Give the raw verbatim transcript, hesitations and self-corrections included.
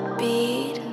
heartbeat.